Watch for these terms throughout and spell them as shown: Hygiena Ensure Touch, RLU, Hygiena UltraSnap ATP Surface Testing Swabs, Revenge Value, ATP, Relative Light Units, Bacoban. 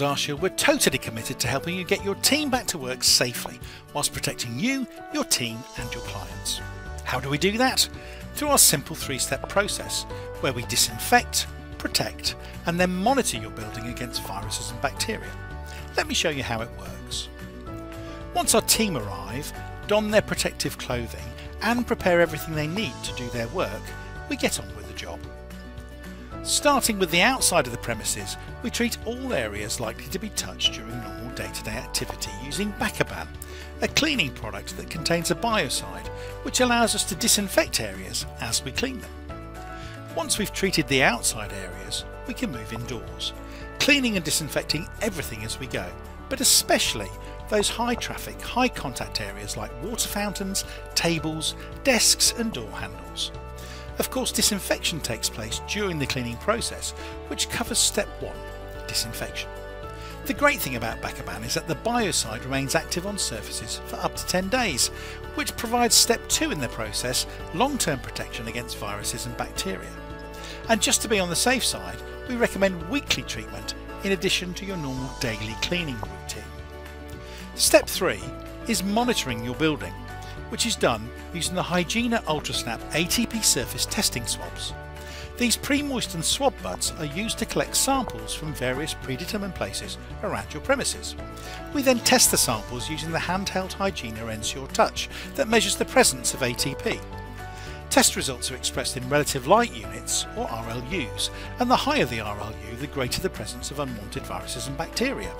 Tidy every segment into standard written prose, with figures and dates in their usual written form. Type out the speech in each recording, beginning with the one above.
Glass Shield, we're totally committed to helping you get your team back to work safely whilst protecting you, your team and your clients. How do we do that? Through our simple three-step process where we disinfect, protect and then monitor your building against viruses and bacteria. Let me show you how it works. Once our team arrive, don their protective clothing and prepare everything they need to do their work, we get on with the job. Starting with the outside of the premises, we treat all areas likely to be touched during normal day-to-day activity using Bacoban, a cleaning product that contains a biocide which allows us to disinfect areas as we clean them. Once we've treated the outside areas, we can move indoors, cleaning and disinfecting everything as we go, but especially those high traffic, high contact areas like water fountains, tables, desks and door handles. Of course, disinfection takes place during the cleaning process, which covers step 1, disinfection. The great thing about Bacoban is that the biocide remains active on surfaces for up to 10 days, which provides step 2 in the process, long-term protection against viruses and bacteria. And just to be on the safe side, we recommend weekly treatment in addition to your normal daily cleaning routine. Step 3 is monitoring your building, which is done using the Hygiena UltraSnap ATP Surface Testing Swabs. These pre-moistened swab buds are used to collect samples from various predetermined places around your premises. We then test the samples using the handheld Hygiena Ensure Touch that measures the presence of ATP. Test results are expressed in Relative Light Units, or RLUs, and the higher the RLU, the greater the presence of unwanted viruses and bacteria.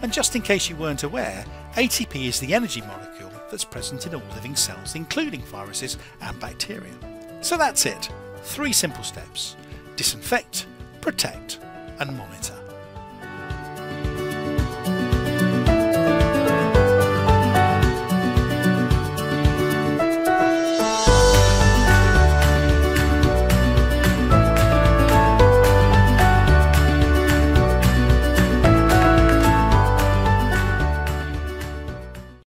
And just in case you weren't aware, ATP is the energy molecule that's present in all living cells, including viruses and bacteria. So that's it. 3 simple steps: disinfect, protect and monitor.